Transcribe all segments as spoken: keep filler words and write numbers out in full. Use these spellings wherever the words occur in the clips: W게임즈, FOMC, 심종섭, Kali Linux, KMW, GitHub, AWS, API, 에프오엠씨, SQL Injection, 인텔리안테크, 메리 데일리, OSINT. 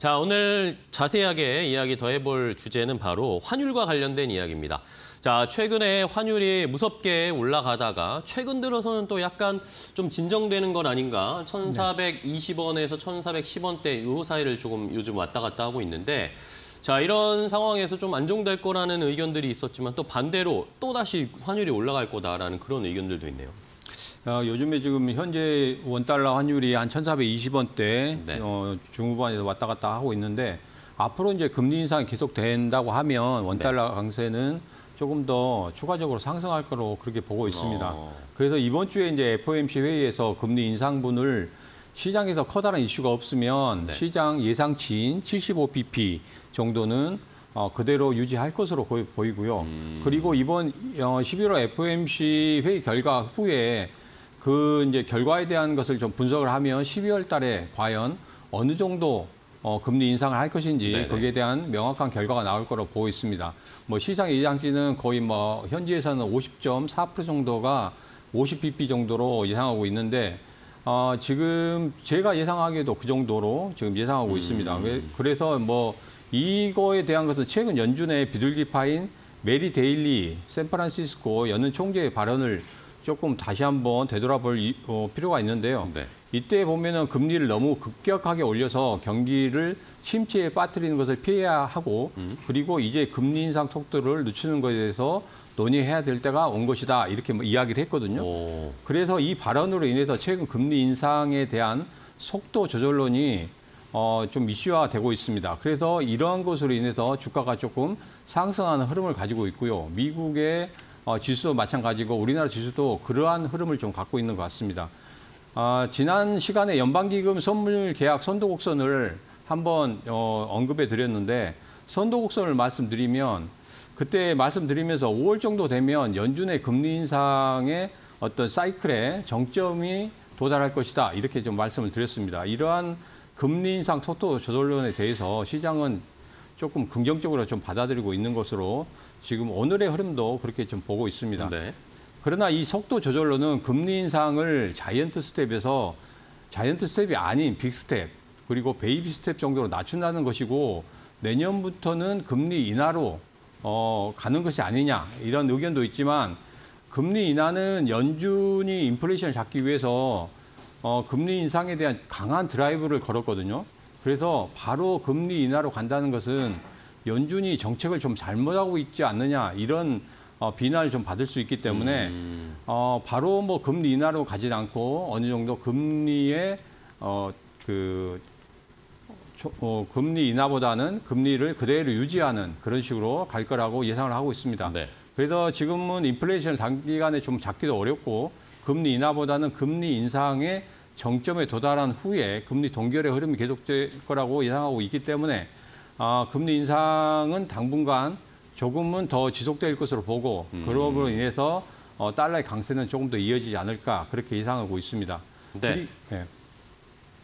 자, 오늘 자세하게 이야기 더 해볼 주제는 바로 환율과 관련된 이야기입니다. 자, 최근에 환율이 무섭게 올라가다가 최근 들어서는 또 약간 좀 진정되는 건 아닌가. 천사백이십 원에서 천사백십 원대 요 사이를 조금 요즘 왔다 갔다 하고 있는데, 자, 이런 상황에서 좀 안정될 거라는 의견들이 있었지만 또 반대로 또다시 환율이 올라갈 거다라는 그런 의견들도 있네요. 어, 요즘에 지금 현재 원달러 환율이 한 천사백이십 원대 네. 어, 중후반에서 왔다 갔다 하고 있는데, 앞으로 이제 금리 인상이 계속된다고 하면 원달러 네. 강세는 조금 더 추가적으로 상승할 거로 그렇게 보고 있습니다. 어. 그래서 이번 주에 이제 에프 오 엠 씨 회의에서 금리 인상분을 시장에서 커다란 이슈가 없으면 네. 시장 예상치인 칠십오 비피 정도는 어, 그대로 유지할 것으로 보이고요. 음. 그리고 이번 십일월 에프 오 엠 씨 회의 결과 후에 그 이제 결과에 대한 것을 좀 분석을 하면 십이월 달에 과연 어느 정도 어, 금리 인상을 할 것인지 네네. 거기에 대한 명확한 결과가 나올 거로 보고 있습니다. 뭐 시장 예상치는 거의 뭐 현지에서는 오십 점 사 퍼센트 정도가 오십 비피 정도로 예상하고 있는데, 어, 지금 제가 예상하기에도 그 정도로 지금 예상하고 음. 있습니다. 그래서 뭐 이거에 대한 것은 최근 연준의 비둘기파인 메리 데일리 샌프란시스코 연은 총재의 발언을 조금 다시 한번 되돌아볼 필요가 있는데요. 네. 이때 보면은 금리를 너무 급격하게 올려서 경기를 침체에 빠뜨리는 것을 피해야 하고, 음. 그리고 이제 금리 인상 속도를 늦추는 것에 대해서 논의해야 될 때가 온 것이다, 이렇게 이야기를 했거든요. 오. 그래서 이 발언으로 인해서 최근 금리 인상에 대한 속도 조절론이 어, 좀 이슈화되고 있습니다. 그래서 이러한 것으로 인해서 주가가 조금 상승하는 흐름을 가지고 있고요. 미국의 어, 지수도 마찬가지고 우리나라 지수도 그러한 흐름을 좀 갖고 있는 것 같습니다. 어, 지난 시간에 연방기금 선물 계약 선도곡선을 한번 어, 언급해 드렸는데, 선도곡선을 말씀드리면 그때 말씀드리면서 오월 정도 되면 연준의 금리 인상의 어떤 사이클의 정점이 도달할 것이다, 이렇게 좀 말씀을 드렸습니다. 이러한 금리 인상 속도 조절론에 대해서 시장은 조금 긍정적으로 좀 받아들이고 있는 것으로 지금 오늘의 흐름도 그렇게 좀 보고 있습니다. 네. 그러나 이 속도 조절로는 금리 인상을 자이언트 스텝에서 자이언트 스텝이 아닌 빅 스텝 그리고 베이비 스텝 정도로 낮춘다는 것이고, 내년부터는 금리 인하로 어, 가는 것이 아니냐, 이런 의견도 있지만, 금리 인하는 연준이 인플레이션을 잡기 위해서 어, 금리 인상에 대한 강한 드라이브를 걸었거든요. 그래서 바로 금리 인하로 간다는 것은 연준이 정책을 좀 잘못하고 있지 않느냐, 이런 어, 비난을 좀 받을 수 있기 때문에 음. 어, 바로 뭐 금리 인하로 가지 않고 어느 정도 금리의 어, 그, 어, 금리 인하보다는 금리를 그대로 유지하는 그런 식으로 갈 거라고 예상을 하고 있습니다. 네. 그래서 지금은 인플레이션을 단기간에 좀 잡기도 어렵고, 금리 인하보다는 금리 인상의 정점에 도달한 후에 금리 동결의 흐름이 계속될 거라고 예상하고 있기 때문에 아, 금리 인상은 당분간 조금은 더 지속될 것으로 보고, 음. 그러므로 인해서 어, 달러의 강세는 조금 더 이어지지 않을까, 그렇게 예상하고 있습니다. 네. 우리, 네.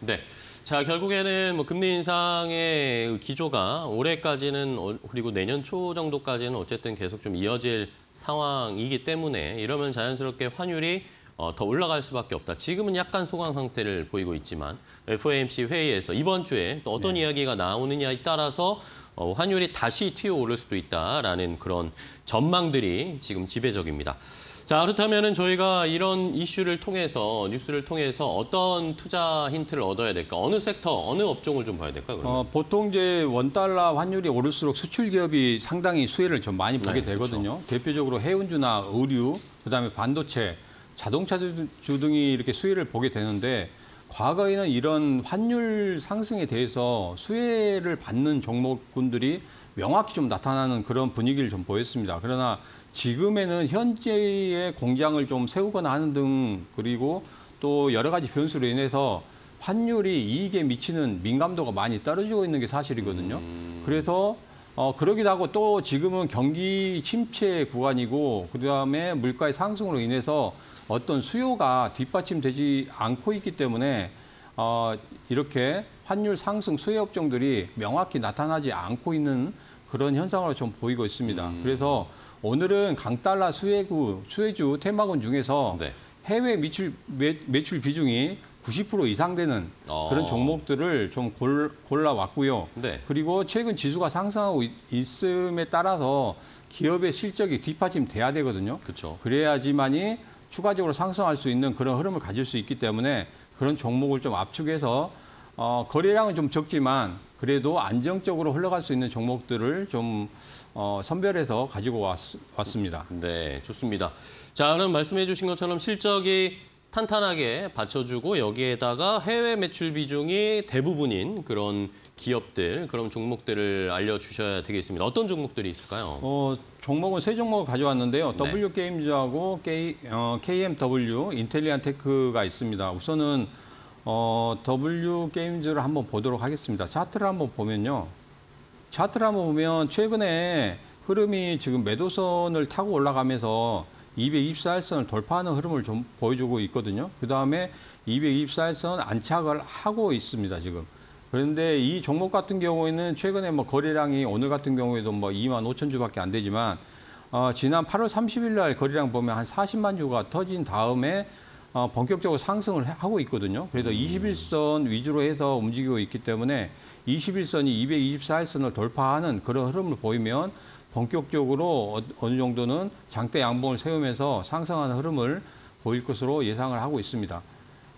네. 자, 결국에는 뭐 금리 인상의 기조가 올해까지는 그리고 내년 초 정도까지는 어쨌든 계속 좀 이어질 상황이기 때문에, 이러면 자연스럽게 환율이 어, 더 올라갈 수밖에 없다. 지금은 약간 소강 상태를 보이고 있지만 에프 오 엠 씨 회의에서 이번 주에 또 어떤 네. 이야기가 나오느냐에 따라서 어, 환율이 다시 튀어오를 수도 있다라는 그런 전망들이 지금 지배적입니다. 자, 그렇다면은 저희가 이런 이슈를 통해서, 뉴스를 통해서 어떤 투자 힌트를 얻어야 될까? 어느 섹터, 어느 업종을 좀 봐야 될까요? 어, 보통 이제 원달러 환율이 오를수록 수출 기업이 상당히 수혜를 좀 많이 보게 네, 되거든요. 그렇죠. 대표적으로 해운주나 의류, 그다음에 반도체, 자동차주 등이 이렇게 수혜를 보게 되는데, 과거에는 이런 환율 상승에 대해서 수혜를 받는 종목군들이 명확히 좀 나타나는 그런 분위기를 좀 보였습니다. 그러나 지금에는 현재의 공장을 좀 세우거나 하는 등, 그리고 또 여러 가지 변수로 인해서 환율이 이익에 미치는 민감도가 많이 떨어지고 있는 게 사실이거든요. 음... 그래서 어, 그러기도 하고, 또 지금은 경기 침체 구간이고, 그다음에 물가의 상승으로 인해서 어떤 수요가 뒷받침되지 않고 있기 때문에 어, 이렇게 환율 상승 수혜 업종들이 명확히 나타나지 않고 있는 그런 현상으로 좀 보이고 있습니다. 음. 그래서 오늘은 강달러 수혜구, 수혜주 테마군 중에서 네. 해외 매출, 매, 매출 비중이 구십 퍼센트 이상 되는 어. 그런 종목들을 좀 골, 골라왔고요. 네. 그리고 최근 지수가 상승하고 있, 있음에 따라서 기업의 실적이 뒷받침돼야 되거든요. 그쵸. 그래야지만이 추가적으로 상승할 수 있는 그런 흐름을 가질 수 있기 때문에 그런 종목을 좀 압축해서 어, 거래량은 좀 적지만 그래도 안정적으로 흘러갈 수 있는 종목들을 좀 어, 선별해서 가지고 왔, 왔습니다. 네, 좋습니다. 자, 그럼 말씀해 주신 것처럼 실적이 탄탄하게 받쳐주고 여기에다가 해외 매출 비중이 대부분인 그런 기업들, 그런 종목들을 알려주셔야 되겠습니다. 어떤 종목들이 있을까요? 어, 종목은 세 종목을 가져왔는데요. 네. W게임즈하고 어, 케이엠더블유, 인텔리안테크가 있습니다. 우선은 어, W게임즈를 한번 보도록 하겠습니다. 차트를 한번 보면요. 차트를 한번 보면 최근에 흐름이 지금 매도선을 타고 올라가면서 이백이십사 일선을 돌파하는 흐름을 좀 보여주고 있거든요. 그다음에 이백이십사 일선 안착을 하고 있습니다, 지금. 그런데 이 종목 같은 경우에는 최근에 뭐 거래량이 오늘 같은 경우에도 뭐 이만 오천 주밖에 안 되지만 어, 지난 팔월 삼십일 날 거래량 보면 한 사십만 주가 터진 다음에 어, 본격적으로 상승을 하고 있거든요. 그래서 음. 이십 일선 위주로 해서 움직이고 있기 때문에 이십 일선이 이백이십사 일선을 돌파하는 그런 흐름을 보이면 본격적으로 어느 정도는 장대 양봉을 세우면서 상승하는 흐름을 보일 것으로 예상을 하고 있습니다.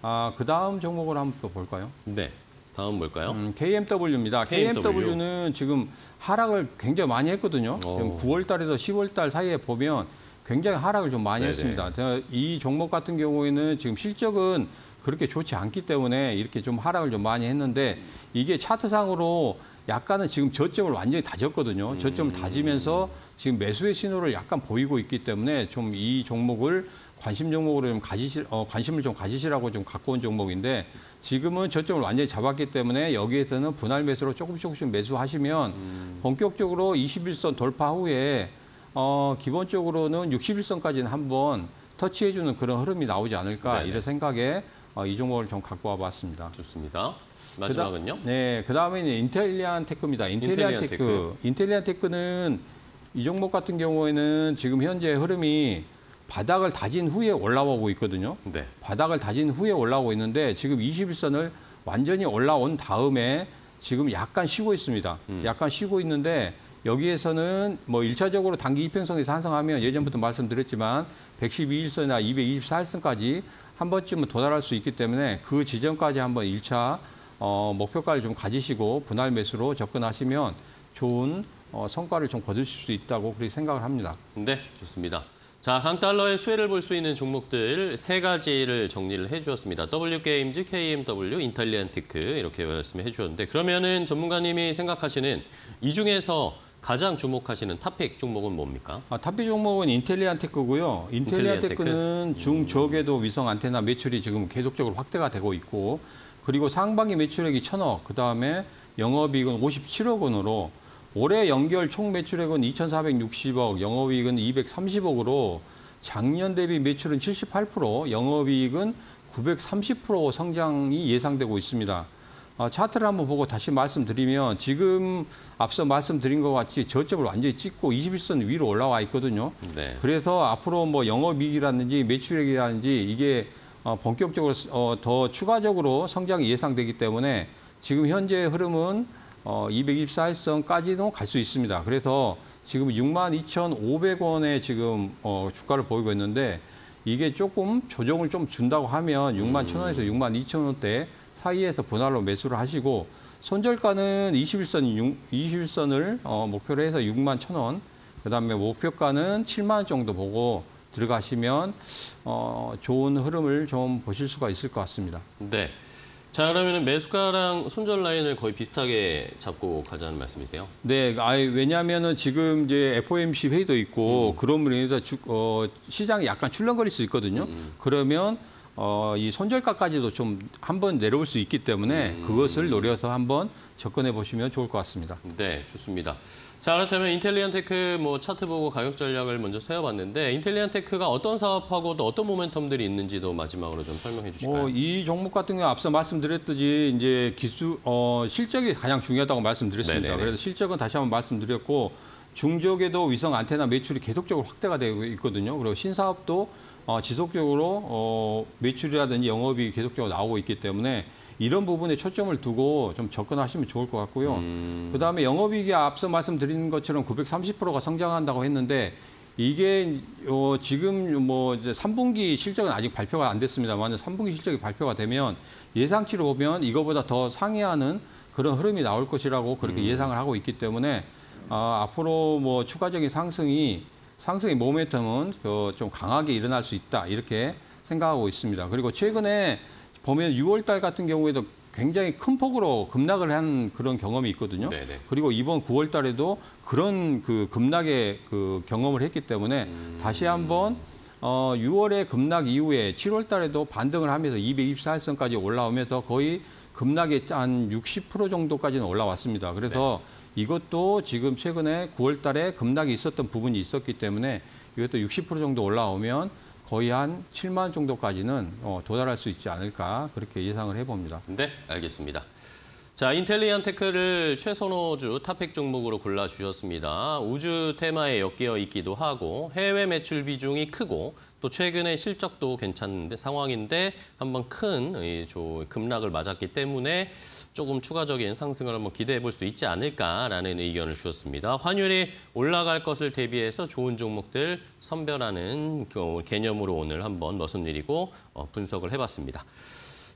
아, 그 다음 종목을 한번 또 볼까요? 네. 다음 뭘까요? 음, 케이엠더블유입니다. 케이엠더블유는 지금 하락을 굉장히 많이 했거든요. 오. 구월 달에서 시월 달 사이에 보면 굉장히 하락을 좀 많이 네네. 했습니다. 이 종목 같은 경우에는 지금 실적은 그렇게 좋지 않기 때문에 이렇게 좀 하락을 좀 많이 했는데 이게 차트상으로 약간은 지금 저점을 완전히 다졌거든요. 음. 저점을 다지면서 지금 매수의 신호를 약간 보이고 있기 때문에 좀 이 종목을 관심 종목으로 좀 가지실, 어, 관심을 좀 가지시라고 좀 갖고 온 종목인데 지금은 저점을 완전히 잡았기 때문에 여기에서는 분할 매수로 조금씩 조금씩 매수하시면 음. 본격적으로 이십 일선 돌파 후에 어, 기본적으로는 육십 일선까지는 한번 터치해주는 그런 흐름이 나오지 않을까 네네. 이런 생각에 어, 이 종목을 좀 갖고 와봤습니다. 좋습니다. 마지막은요? 네, 그 다음에는 인텔리안테크입니다. 인텔리안테크. 인텔리안테크는 이 종목 같은 경우에는 지금 현재 흐름이 바닥을 다진 후에 올라오고 있거든요. 네. 바닥을 다진 후에 올라오고 있는데 지금 이십 일선을 완전히 올라온 다음에 지금 약간 쉬고 있습니다. 음. 약간 쉬고 있는데 여기에서는 뭐 일차적으로 단기 이평선에서 상승하면 예전부터 말씀드렸지만 백십이 일선이나 이백이십사 일선까지 한 번쯤은 도달할 수 있기 때문에 그 지점까지 한번 일 차 어, 목표가를 좀 가지시고 분할 매수로 접근하시면 좋은 어, 성과를 좀 거두실 수 있다고 그렇게 생각을 합니다. 네, 좋습니다. 자, 강 달러의 수혜를 볼 수 있는 종목들 세 가지를 정리를 해주었습니다. W게임즈, 케이엠더블유, 인텔리안테크 이렇게 말씀해 주셨는데 그러면은 전문가님이 생각하시는 이 중에서 가장 주목하시는 탑픽 종목은 뭡니까? 아, 탑픽 종목은 인텔리안테크고요. 인텔리안테크는 인텔리안 중저궤도 위성 안테나 매출이 지금 계속적으로 확대가 되고 있고 그리고 상반기 매출액이 천억, 그다음에 영업이익은 오십칠억 원으로 올해 연결 총 매출액은 이천사백육십억, 영업이익은 이백삼십억으로 작년 대비 매출은 칠십팔 퍼센트, 영업이익은 구백삼십 퍼센트 성장이 예상되고 있습니다. 차트를 한번 보고 다시 말씀드리면 지금 앞서 말씀드린 것 같이 저점을 완전히 찍고 이십 일선 위로 올라와 있거든요. 네. 그래서 앞으로 뭐 영업이익이라든지 매출액이라든지 이게 본격적으로 더 추가적으로 성장이 예상되기 때문에 지금 현재의 흐름은 이백이십사 일선까지도 갈 수 있습니다. 그래서 지금 육만 이천오백 원에 지금 주가를 보이고 있는데 이게 조금 조정을 좀 준다고 하면 육만 천 원에서 육만 이천 원대 사이에서 분할로 매수를 하시고 손절가는 이십 일선, 이십 일선을 목표로 해서 육만 천 원, 그다음에 목표가는 칠만 원 정도 보고 들어가시면 어, 좋은 흐름을 좀 보실 수가 있을 것 같습니다. 네. 자, 그러면 매수가랑 손절 라인을 거의 비슷하게 잡고 가자는 말씀이세요? 네. 아예 왜냐하면은 지금 이제 에프오엠씨 회의도 있고 음. 그런 분에 의해서 어, 시장이 약간 출렁거릴 수 있거든요. 음. 그러면 어, 이 손절가까지도 좀 한번 내려올 수 있기 때문에 음. 그것을 노려서 한번 접근해 보시면 좋을 것 같습니다. 네, 좋습니다. 자, 그렇다면 인텔리안테크 뭐 차트 보고 가격 전략을 먼저 세워봤는데 인텔리안테크가 어떤 사업하고 또 어떤 모멘텀들이 있는지도 마지막으로 좀 설명해 주실까요? 어, 이 종목 같은 경우 앞서 말씀드렸듯이 이제 기술 어, 실적이 가장 중요하다고 말씀드렸습니다. 네네네. 그래서 실적은 다시 한번 말씀드렸고 중저궤도 위성 안테나 매출이 계속적으로 확대가 되고 있거든요. 그리고 신사업도 어, 지속적으로 어, 매출이라든지 영업이 계속적으로 나오고 있기 때문에 이런 부분에 초점을 두고 좀 접근하시면 좋을 것 같고요. 음. 그다음에 영업이익이 앞서 말씀드린 것처럼 구백삼십 퍼센트가 성장한다고 했는데 이게 어, 지금 뭐 이제 삼 분기 실적은 아직 발표가 안 됐습니다만 삼 분기 실적이 발표가 되면 예상치로 보면 이거보다 더 상회하는 그런 흐름이 나올 것이라고 그렇게 음. 예상을 하고 있기 때문에 어, 앞으로 뭐 추가적인 상승이 상승의 모멘텀은 그 좀 강하게 일어날 수 있다 이렇게 생각하고 있습니다. 그리고 최근에 보면 유월 달 같은 경우에도 굉장히 큰 폭으로 급락을 한 그런 경험이 있거든요. 네네. 그리고 이번 구월 달에도 그런 그 급락의 그 경험을 했기 때문에 음... 다시 한번 어, 유월의 급락 이후에 칠월 달에도 반등을 하면서 이백이십사 일선까지 올라오면서 거의 급락의 한 육십 퍼센트 정도까지는 올라왔습니다. 그래서 네. 이것도 지금 최근에 구월 달에 급락이 있었던 부분이 있었기 때문에 이것도 육십 퍼센트 정도 올라오면 거의 한 칠만 정도까지는 도달할 수 있지 않을까 그렇게 예상을 해봅니다. 네, 알겠습니다. 자, 인텔리안테크를 최선호주 탑픽 종목으로 골라주셨습니다. 우주 테마에 엮여 있기도 하고 해외 매출 비중이 크고 또 최근에 실적도 괜찮은데 상황인데 한번 큰 급락을 맞았기 때문에 조금 추가적인 상승을 한번 기대해 볼 수 있지 않을까라는 의견을 주셨습니다. 환율이 올라갈 것을 대비해서 좋은 종목들 선별하는 개념으로 오늘 한번 말씀드리고 분석을 해봤습니다.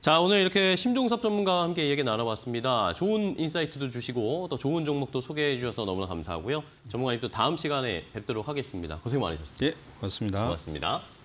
자, 오늘 이렇게 심종섭 전문가와 함께 얘기 나눠봤습니다. 좋은 인사이트도 주시고 또 좋은 종목도 소개해 주셔서 너무나 감사하고요. 전문가님 또 다음 시간에 뵙도록 하겠습니다. 고생 많으셨습니다. 예, 고맙습니다. 고맙습니다.